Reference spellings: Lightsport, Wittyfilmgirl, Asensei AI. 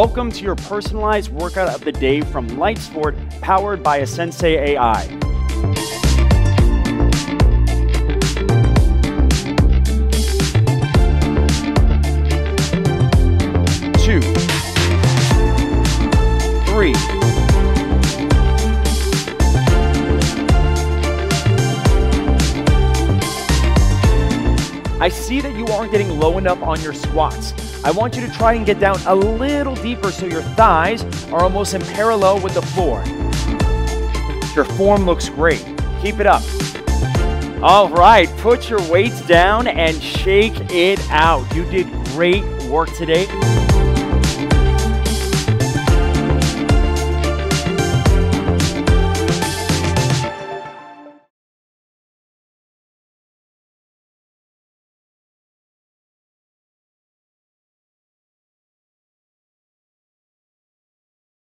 Welcome to your personalized workout of the day from Lightsport, powered by Asensei AI. I see that you aren't getting low enough on your squats. I want you to try and get down a little deeper so your thighs are almost in parallel with the floor. Your form looks great. Keep it up. All right, put your weights down and shake it out. You did great work today.